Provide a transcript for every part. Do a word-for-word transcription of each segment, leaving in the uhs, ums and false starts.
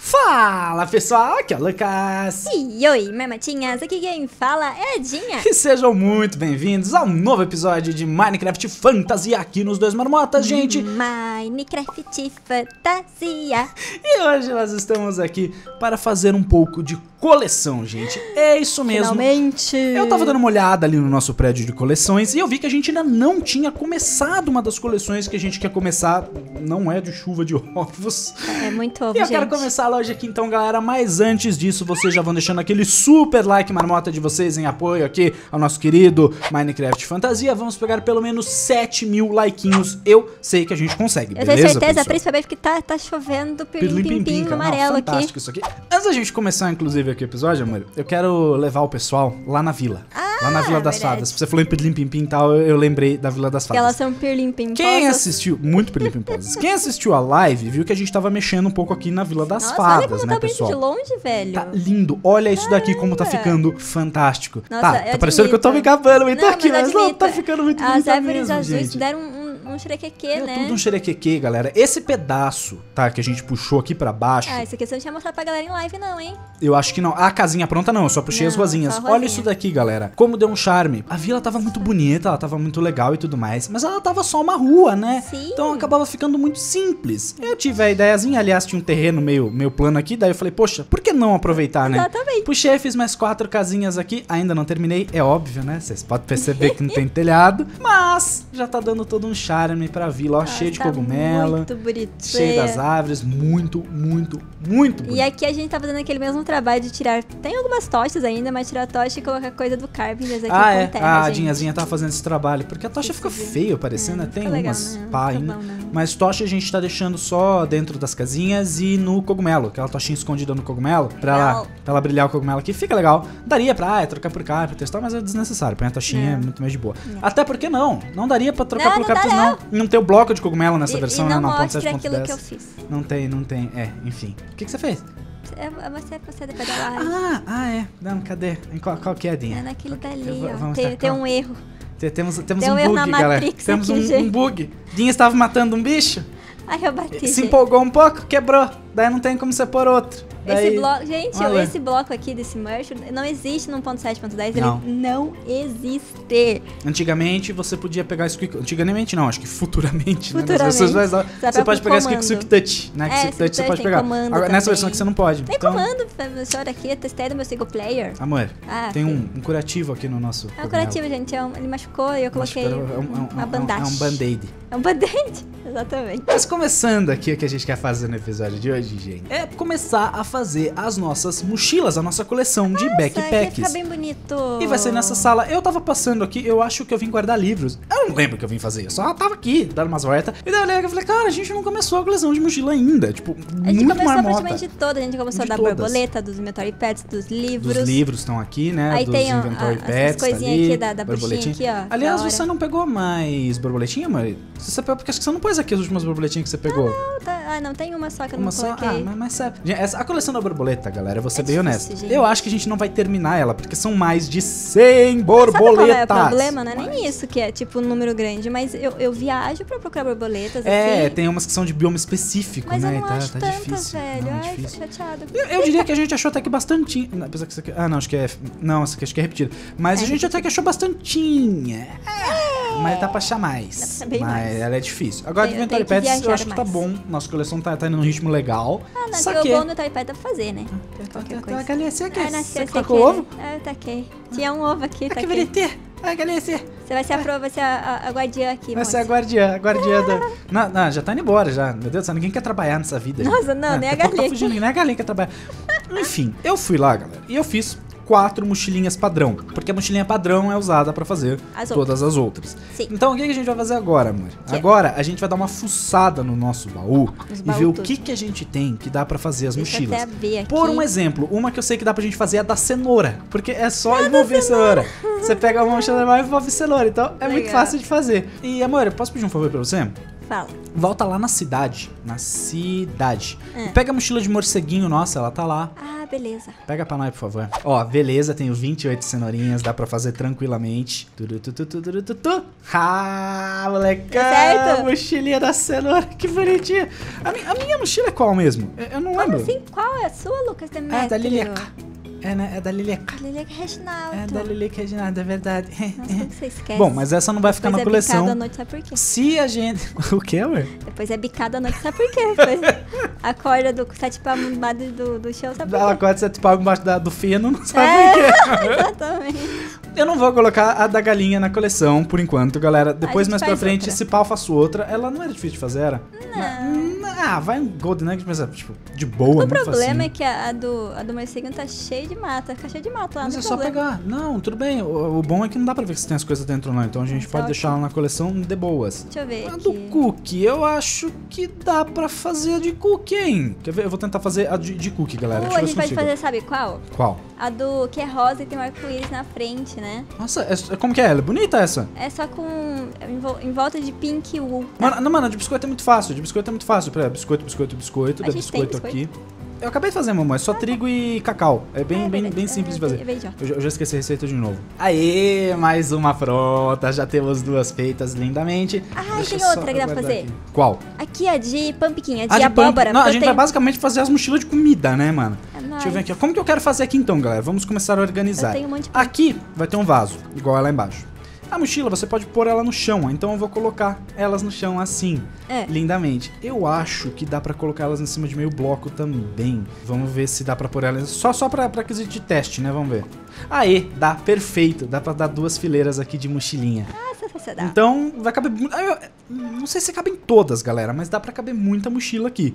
Fala pessoal, aqui é o Lucas. E oi, marmotinhas, aqui quem fala é a Dinha. E sejam muito bem-vindos a um novo episódio de Minecraft Fantasia aqui nos Dois Marmotas, gente. Minecraft Fantasia. E hoje nós estamos aqui para fazer um pouco de coleção, gente. É isso mesmo. Finalmente. Eu tava dando uma olhada ali no nosso prédio de coleções e eu vi que a gente ainda não tinha começado uma das coleções que a gente quer começar. Não é de chuva de ovos. É muito ovo, e eu gente. quero começar loja aqui então, galera, mas antes disso vocês já vão deixando aquele super like marmota de vocês em apoio aqui ao nosso querido Minecraft Fantasia. Vamos pegar pelo menos sete mil likeinhos. Eu sei que a gente consegue, beleza? Eu tenho certeza, pessoal? Principalmente que tá, tá chovendo pirlimpimpim no amarelo aqui. Fantástico isso aqui. Antes da gente começar, inclusive, aqui o episódio, amor, eu quero levar o pessoal lá na vila. Ah, lá na Vila das verdade. Fadas. Você falou em Pirlimpimpim e tal, eu lembrei da Vila das Fadas. Elas são pirlimpimposas. Quem assistiu, muito pirlimpimposas, quem assistiu a live viu que a gente tava mexendo um pouco aqui na Vila das Nossa, Fadas, olha como né, tá pessoal? De longe, velho. Tá lindo. Olha isso Caramba. daqui como tá ficando fantástico. Nossa, tá, tá parecendo que eu tô me acabando, mas não, tá aqui, mas, mas não, tá ficando muito bonito. As árvores azuis gente. deram um... um xerequeque, né? Tudo um xerequeque, galera. Esse pedaço, tá, que a gente puxou aqui pra baixo... Ah, isso aqui você não tinha mostrado pra galera em live não, hein? Eu acho que não. Ah, a casinha pronta não, eu só puxei não, as ruazinhas. Olha isso daqui, galera. Como deu um charme. A vila tava muito bonita, ela tava muito legal e tudo mais, mas ela tava só uma rua, né? Sim. Então acabava ficando muito simples. Eu tive a ideiazinha, aliás, tinha um terreno meio, meio plano aqui, daí eu falei, poxa, por que não aproveitar, né? Exatamente. Puxei, fiz mais quatro casinhas aqui, ainda não terminei, é óbvio, né? Vocês podem perceber que não tem telhado, mas já tá dando todo um charme pra vila, ó, ah, cheio tá de cogumelo, muito bonito, cheio das árvores, muito, muito, muito bonito. E aqui a gente tá fazendo aquele mesmo trabalho de tirar, tem algumas tochas ainda, mas tirar a tocha e colocar coisa do carpinter aqui ah, é. com terra, Ah, gente. A Dinhazinha tá fazendo esse trabalho, porque a tocha fica feia, parecendo, é, né? Tem umas legal, pá ainda, bom, mas tocha a gente tá deixando só dentro das casinhas e no cogumelo, aquela tochinha escondida no cogumelo, pra ela, pra ela brilhar o cogumelo aqui, fica legal. Daria pra ah, é, trocar por carpinter, testar, mas é desnecessário, põe a tochinha, é muito mais de boa. Não. Até porque não, não daria pra trocar não, por carpinter, não. Não tem o bloco de cogumelo nessa e, versão, e não, não, não, aquilo que eu fiz. Não tem, não tem, é, enfim. O que, que você fez? Você, você é da pedalar. Ah, ah, é, não, cadê? Qual, qual que é, Dinha? É naquele dali, eu, ó, tem, tem um erro. Tem, temos temos tem um, um erro bug, galera, Matrix temos aqui, um, um bug. Dinha estava matando um bicho. Ai, eu bati, Se gente. empolgou um pouco, quebrou. Daí não tem como você pôr outro. Daí... Esse bloco, gente, Olha. esse bloco aqui desse merch não existe no um ponto sete ponto dez, ele não existe. Antigamente você podia pegar isso quick... Antigamente não, acho que futuramente, futuramente. Né? Você, vai... você pode pegar isso quick touch, né? É, quick touch você pode pegar. Agora, nessa versão que você não pode. Tem então... comando, senhora aqui, testei do meu single player. Amor, ah, tem um, um curativo aqui no nosso... É um curativo, gente, é um... ele machucou e eu coloquei é um, um, uma bandagem. É um band-aid. É um band-aid, exatamente. Mas começando aqui o que a gente quer fazer no episódio de hoje, gente, é começar a fazer... fazer as nossas mochilas, a nossa coleção nossa, de backpacks. Vai ficar bem bonito. E vai ser nessa sala. Eu tava passando aqui, eu acho que eu vim guardar livros. Eu não lembro que eu vim fazer, eu só tava aqui, dando umas voltas. E daí eu olhei e falei, cara, a gente não começou a coleção de mochila ainda. Tipo, a gente muito começou praticamente de toda. A gente começou de a dar todas. borboleta, dos Inventory Pets, dos livros. Dos livros estão aqui, né? Aí dos tem Inventory a, Pets, as coisinhas aqui da, da borboletinha aqui, ó. Aliás, você não pegou mais borboletinha, Mari? Você pegou, porque acho que você não pôs aqui as últimas borboletinhas que você pegou. Ah, não, tá, ah, não tem uma só que eu uma não coloquei. Só? Ah, mas, mas sabe. Essa, a coleção da borboleta, galera, eu vou ser é bem honesto. Gente. Eu acho que a gente não vai terminar ela, porque são mais de cem borboletas. Sabe qual é o problema? Não é nem isso que é, tipo, um número grande, mas eu, eu viajo pra procurar borboletas. É, assim. Tem umas que são de bioma específico, mas né? Eu não tá, acho tá tantas, difícil. velho. Não, Ai, difícil. tô chateada. Eu, eu diria que a gente achou até que bastantinha. Apesar que isso aqui... Ah, não, acho que é... Não, isso aqui acho que é repetido. Mas é, a gente até que achou bastantinha. É. Mas dá pra achar mais. Dá pra mas mais. ela é difícil. Agora, de Inventory Pets, eu acho que mais. tá bom. Nossa coleção tá, tá indo num ritmo legal. Ah, não, que o bom do Inventory Pets é fazer, né? Tá, galinha, você aqui. Você tacou o ovo? Ah, eu taquei. Tinha um ovo aqui. Ah, que bonitinho. Ah, galinha, você. Você vai ser a, pro, vai ser a, a, a guardiã aqui. Vai ser a guardiã, a guardiã ah. da... Não, não, já tá indo embora, já. Meu Deus do céu, ninguém quer trabalhar nessa vida. Nossa, não, não nem a galinha. Tá fugindo, nem a galinha quer trabalhar. Enfim, eu fui lá, galera, e eu fiz... quatro mochilinhas padrão, porque a mochilinha padrão é usada pra fazer as todas as outras. Sim. Então o que a gente vai fazer agora, amor? Que? Agora a gente vai dar uma fuçada no nosso baú Os e ver o que, que a gente tem que dá pra fazer as Deixa mochilas. Ver aqui. Por um exemplo, uma que eu sei que dá pra gente fazer é a da cenoura, porque é só ah, envolver cenoura. cenoura. Você pega uma mochila normal e envolve cenoura, então é Legal. muito fácil de fazer. E amor, eu posso pedir um favor pra você? Fala. Volta lá na cidade. Na cidade. Ah. E pega a mochila de morceguinho nossa, ela tá lá. Ah, beleza. Pega pra nós, por favor. Ó, beleza, tenho vinte e oito cenourinhas, dá pra fazer tranquilamente. Turu, tu, tu, tu, tu, tu, tu. Ah, molecão! É mochilinha da cenoura, que bonitinha. A, mi a minha mochila é qual mesmo? Eu, eu não Como lembro. Assim? Qual é a sua, Lucas? É da Lilia. É, né? É da Liliquinha. Liliquinha Reginaldo. É da Liliquinha Reginaldo, é verdade. Nossa, como você esquece? Bom, mas essa não vai ficar na coleção. Depois é bicado à noite, sabe por quê? Se a gente... O quê, amor? Depois é bicado à noite, sabe por quê? Depois acorda do sete palmos embaixo do, do chão, sabe por quê? Ela acorda sete palmos embaixo da, do feno, não sabe é, por quê. Exatamente. Eu não vou colocar a da galinha na coleção, por enquanto, galera. Depois, mais pra frente, outra. Se pau, faço outra. Ela não era difícil de fazer, era? Não. Na... Ah, vai um Golden Egg, mas é, tipo, de boa, muito facinho. O problema é que a, a do, a do morceguinho tá cheia de mata, caixa de mata lá. Mas é só pegar. Não, tudo bem. O, o bom é que não dá pra ver se tem as coisas dentro não. Então a gente pode deixar ela na coleção de boas. Deixa eu ver. A do cookie, eu acho que dá pra fazer a de cookie, hein? Quer ver? Eu vou tentar fazer a de, de cookie, galera. Uh, a gente pode fazer, sabe qual? Qual? A do que é rosa e tem um arco-íris na frente, né? Nossa, é, como que é? Ela é bonita essa? É só com... em volta de pink wool. Mano, não, mano, de biscoito é muito fácil. De biscoito é muito fácil. Pera, biscoito, biscoito, biscoito. Dá biscoito aqui. Eu acabei de fazer, mamãe. É só ah, trigo tá. e cacau. É bem, é, bem, bem, bem simples é, de fazer. É bem, é bem eu, eu já esqueci a receita de novo. Aê, mais uma pronta. Já temos duas feitas lindamente. Ah, Deixa tem outra que dá pra fazer. Aqui. Qual? Aqui é de pumpkin, é de, ah, de abóbora. Não, a gente tenho... vai basicamente fazer as mochilas de comida, né, mano? É nóis. Deixa eu ver aqui. Como que eu quero fazer aqui então, galera? Vamos começar a organizar. Eu tenho um monte de... Aqui vai ter um vaso, igual é lá embaixo. A mochila, você pode pôr ela no chão, então eu vou colocar elas no chão assim, é. lindamente. Eu acho que dá pra colocar elas em cima de meio bloco também. Vamos ver se dá pra pôr elas, só, só pra, pra quesito de teste, né? Vamos ver. Aê, dá, perfeito. Dá pra dar duas fileiras aqui de mochilinha. Ah, você dá. Então, vai caber... Não sei se cabem todas, galera, mas dá pra caber muita mochila aqui.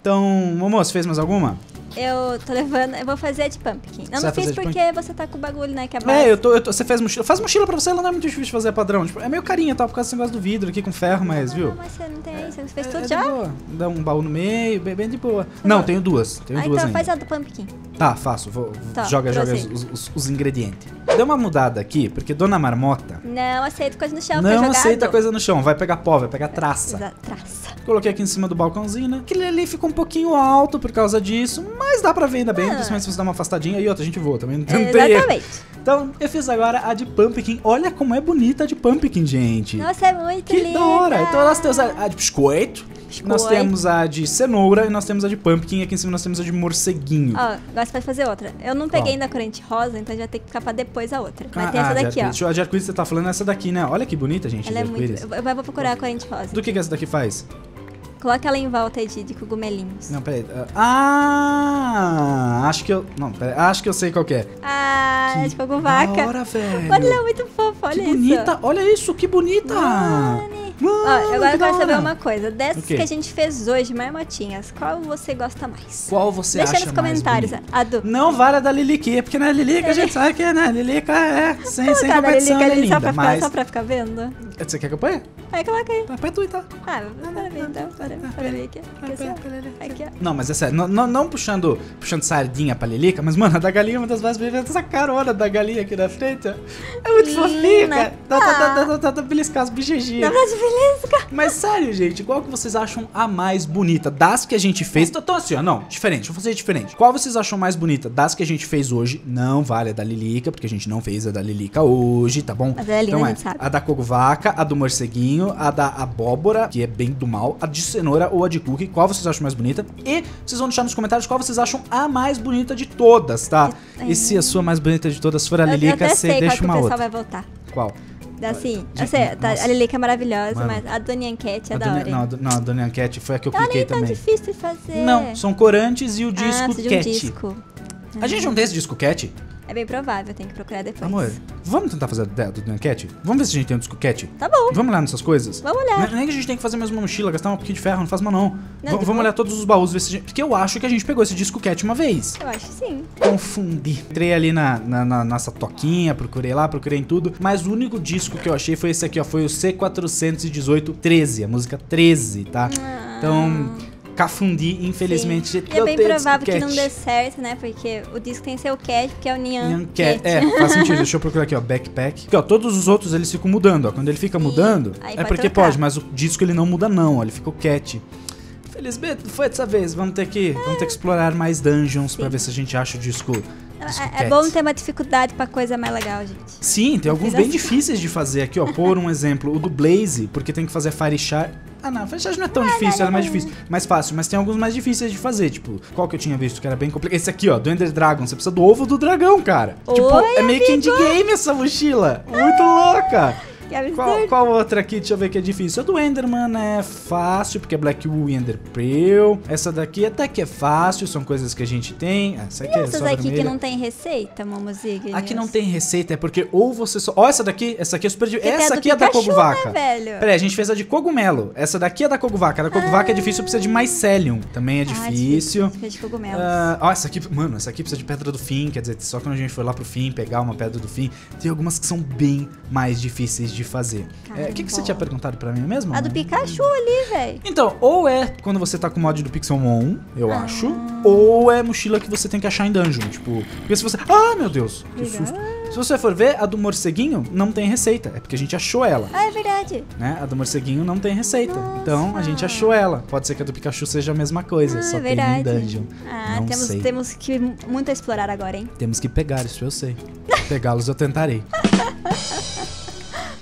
Então, Momô, você fez mais alguma? Eu tô levando, eu vou fazer de pumpkin. Eu não fiz porque pumpkin? você tá com o bagulho, né? Que é, base. é eu, tô, eu tô, você fez mochila. Faz mochila pra você, ela não é muito difícil de fazer, é padrão. Tipo, é meio carinha, tá? Por causa desse negócio do vidro aqui com ferro, mas, não, viu? Não, mas você não tem é, você fez é, tudo é já? Boa. Dá um baú no meio, bem, bem de boa. Você não, não, tenho duas, tenho ah, duas então ainda. Faz a do pumpkin. Tá, faço, vou, tá, joga, joga os, os, os ingredientes. Deu uma mudada aqui, porque Dona Marmota... Não aceita coisa no chão, Não jogado. aceita coisa no chão, vai pegar pó, vai pegar traça. Traça. Coloquei aqui em cima do balcãozinho, né? Aquele ali ficou um pouquinho alto por causa disso, mas dá pra ver ainda bem, ah. principalmente se você dá uma afastadinha e outra, a gente voa também. Não Exatamente. Tem. Então, eu fiz agora a de pumpkin. Olha como é bonita a de pumpkin, gente. Nossa, é muito que linda. Que da hora. Então, nós temos a de biscoito. Biscoito. Nós temos a de cenoura e nós temos a de pumpkin. Aqui em cima nós temos a de morceguinho. Ó, agora você vai fazer outra. Eu não peguei ó. ainda a corrente rosa, então já tem que ficar pra depois a outra. Mas ah, tem essa ah, daqui, ó. Deixa eu, a de arco-íris você tá falando essa daqui, né? Olha que bonita, gente. Ela é muito... Eu vou procurar a corrente rosa. Do que que essa daqui faz? Coloca ela em volta de, de cogumelinhos. Não, peraí. Ah, acho que eu... Não, peraí. Acho que eu sei qual que é. Ah, que é de fogo vaca. Que hora, velho. Olha, é muito fofa, olha que isso. Que bonita. Olha isso, que bonita. Mano. Mano, ó, agora eu quero saber uma coisa. Dessas okay. que a gente fez hoje, marmotinhas, qual você gosta mais? Qual você Deixa acha mais Deixa nos comentários. Mais a do... Não vale a da Liliquinha, porque na Liliquinha a gente sabe que na Liliquinha é sem, sem competição, é linda. Só pra, mas... ficar, só pra ficar vendo? Você quer que eu ponha? Aí coloca aí. Põe tu, então. Ah, para mim, então. Para mim, aqui. Não, mas é sério. Não, não, não puxando, puxando sardinha pra Lilica, mas, mano, a da galinha é uma das mais bem-vindas. Essa carona da galinha aqui na frente, ó. É muito fofinha. Dá pra beliscar os bichejinhos. Mas sério, gente, qual que vocês acham a mais bonita das que a gente fez? Então assim, ó, não, diferente, vou fazer diferente. Qual vocês acham mais bonita das que a gente fez hoje? Não vale a da Lilica, porque a gente não fez a da Lilica hoje, tá bom? Mas é linda, então é, a gente sabe. A da coguvaca, a do morceguinho, a da abóbora, que é bem do mal, a de cenoura ou a de cookie, qual vocês acham mais bonita? E vocês vão deixar nos comentários qual vocês acham a mais bonita de todas, tá? E se a sua mais bonita de todas for a Lilica, você deixa uma outra. Eu até sei qual que o pessoal vai votar. Qual? Assim, de, sei, tá, a Lilica é maravilhosa, mano. Mas a Dona Enquete é a da hora. Não, não, a Dona Enquete foi a que eu cliquei também. Não é tão difícil de fazer. Não, são corantes e o disco ah, Cat. Um disco. A gente não tem esse disco Cat? É bem provável, tem que procurar depois. Amor, vamos tentar fazer a do Dinha Cat? Vamos ver se a gente tem um disco Cat? Tá bom. Vamos olhar nessas coisas? Vamos olhar. Nem que a gente tem que fazer mais uma mochila, gastar um pouquinho de ferro, não faz mal não. não vamos olhar todos os baús, ver se a gente... Porque eu acho que a gente pegou esse disco Cat uma vez. Eu acho que sim. Confundi. Entrei ali na, na, na nossa toquinha, procurei lá, procurei em tudo. Mas o único disco que eu achei foi esse aqui, ó. Foi o C quatro um oito um três, a música treze, tá? Ah. Então... Cafundi, infelizmente. Sim. E é bem provável que não dê certo, né? Porque o disco tem seu cat, que é o Nyan. Nyan cat. É, faz sentido. Deixa eu procurar aqui, ó. Backpack. Aqui, ó, todos os outros eles ficam mudando, ó. Quando ele fica Sim. mudando, aí é porque trocar. Pode, mas o disco ele não muda, não, ó. Ele fica o cat. Felizmente, não foi dessa vez. Vamos ter que, ah. vamos ter que explorar mais dungeons Sim. pra ver se a gente acha o disco. É, é bom ter uma dificuldade pra coisa mais legal, gente. Sim, tem alguns bem assim. Difíceis de fazer aqui, ó. Por um exemplo, o do Blaze, porque tem que fazer Fire Shard. Ah, não, Fire Shard não é tão ah, difícil, era é mais difícil. Mais fácil, mas tem alguns mais difíceis de fazer. Tipo, qual que eu tinha visto que era bem complicado? Esse aqui, ó, do Ender Dragon. Você precisa do ovo do dragão, cara. Oi, tipo, é meio que endgame essa mochila. Muito ah. louca. Qual, qual outra aqui? Deixa eu ver que é difícil. A do Enderman é fácil, porque é Black Wool e Ender Pearl. Essa daqui até que é fácil, são coisas que a gente tem. Essa aqui e é essas só aqui vermelha. Que não tem receita, Mamoziga? Aqui não tem receita, é porque ou você só... Ó, oh, essa daqui, essa aqui é super difícil. Essa aqui é da Coguvaca. Né, peraí, a gente fez a de cogumelo. Essa daqui é da Coguvaca. A da Coguvaca ah. é difícil, precisa de mycelium. Também é ah, difícil. Ó, difícil. Uh, oh, essa aqui... Mano, essa aqui precisa de pedra do fim, quer dizer, só quando a gente for lá pro fim, pegar uma pedra do fim. Tem algumas que são bem mais difíceis de de fazer. O é, que, que você tinha perguntado pra mim mesmo? A do Pikachu ali, velho. Então, ou é quando você tá com o mod do Pixelmon, eu ah. acho, ou é mochila que você tem que achar em dungeon, tipo... Porque se você... Ah, meu Deus! Que susto. Se você for ver, a do morceguinho não tem receita. É porque a gente achou ela. Ah, é verdade. Né? A do morceguinho não tem receita. Nossa. Então, a gente achou ela. Pode ser que a do Pikachu seja a mesma coisa, ah, só verdade. Tem em dungeon. Ah, não temos, sei. Temos que muito explorar agora, hein? Temos que pegar, isso eu sei. Pegá-los eu tentarei.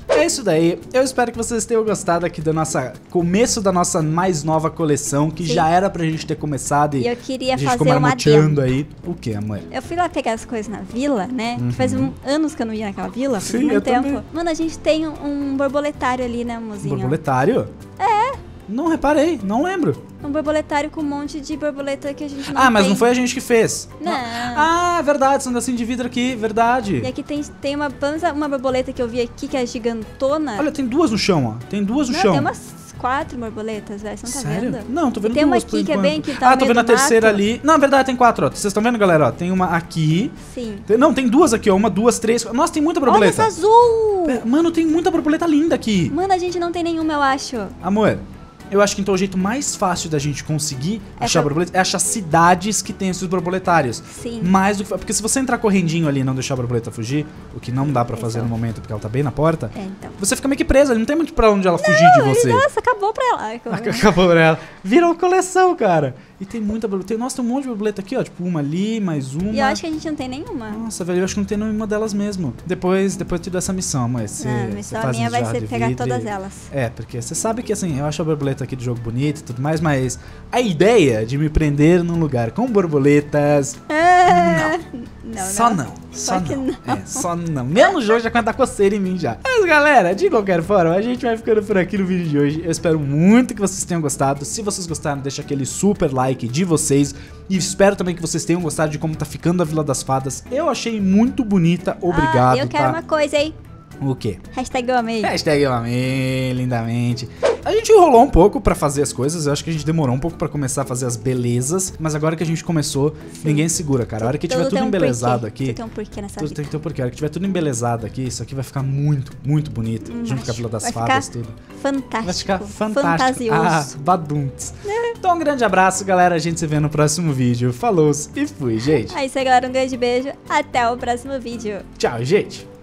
É isso daí, eu espero que vocês tenham gostado aqui do nosso começo da nossa mais nova coleção, que Sim. já era pra gente ter começado e, e eu queria a gente fazer ficou marmoteando aí. O que, amor? Eu fui lá pegar as coisas na vila, né? Uhum. Faz um, anos que eu não ia naquela vila, faz Sim, muito tempo. Também. Mano, a gente tem um, um borboletário ali, né, mozinho? Borboletário? É. Não reparei, não lembro. Um borboletário com um monte de borboleta que a gente não Ah, mas tem. Não foi a gente que fez. Não. Ah, verdade, são assim de vidro aqui, verdade. E aqui tem, tem uma, uma borboleta que eu vi aqui que é gigantona. Olha, tem duas no chão, ó. Tem duas no não, chão. Tem umas quatro borboletas, velho. Você não tá Sério? Vendo? Não, tô vendo e tem duas. Tem uma aqui que é bem que tá Ah, tô vendo a terceira mato. Ali. Não, na verdade tem quatro, ó. Vocês estão vendo, galera? Ó, tem uma aqui. Sim. Tem, não, tem duas aqui, ó. Uma, duas, três. Nossa, tem muita borboleta. Olha essa azul. Mano, tem muita borboleta linda aqui. Mano, a gente não tem nenhuma, eu acho. Amor. Eu acho que então o jeito mais fácil da gente conseguir é achar pra... borboleta é achar cidades que tem esses borboletários. Sim. Mais do que... Porque se você entrar correndinho ali e não deixar a borboleta fugir, o que não dá pra fazer então. No momento porque ela tá bem na porta, é, então. Você fica meio que presa, não tem muito pra onde ela não, fugir de você. Nossa, acabou pra ela. Acabou, acabou pra ela. Virou coleção, cara. E tem muita borboleta. Nossa, tem um monte de borboleta aqui, ó. Tipo, uma ali, mais uma. E eu acho que a gente não tem nenhuma. Nossa, velho, eu acho que não tem nenhuma delas mesmo. Depois, depois eu te dou essa missão, mas você, não, a missão você minha vai ser pegar todas elas. É, porque você sabe que assim, eu acho a borboleta aqui do jogo bonita e tudo mais, mas a ideia de me prender num lugar com borboletas... Ah, não. Não, só não. não. Só não. não. É, só não. Menos jogo já conta coceira em mim já. Mas galera, de qualquer forma, a gente vai ficando por aqui no vídeo de hoje. Eu espero muito que vocês tenham gostado. Se vocês gostaram, deixa aquele super like de vocês. E espero também que vocês tenham gostado de como tá ficando a Vila das Fadas. Eu achei muito bonita. Obrigado, ah, eu quero tá? uma coisa, hein? O quê? Hashtag eu amei. Hashtag eu amei, lindamente. A gente enrolou um pouco pra fazer as coisas. Eu acho que a gente demorou um pouco pra começar a fazer as belezas. Mas agora que a gente começou, Sim. ninguém segura, cara. A hora que tiver tudo, tudo um embelezado porquê. Aqui... Tudo tem um porquê nessa tudo vida. Tem que ter um porquê. A hora que tiver tudo embelezado aqui, isso aqui vai ficar muito, muito bonito. Hum, junto com a Vila das Fadas, tudo. Fantástico. Vai ficar fantástico. Fantasioso. Ah, baduntes. Então, um grande abraço, galera. A gente se vê no próximo vídeo. Falou e fui, gente. É isso aí, galera. Um grande beijo. Até o próximo vídeo. Tchau, gente.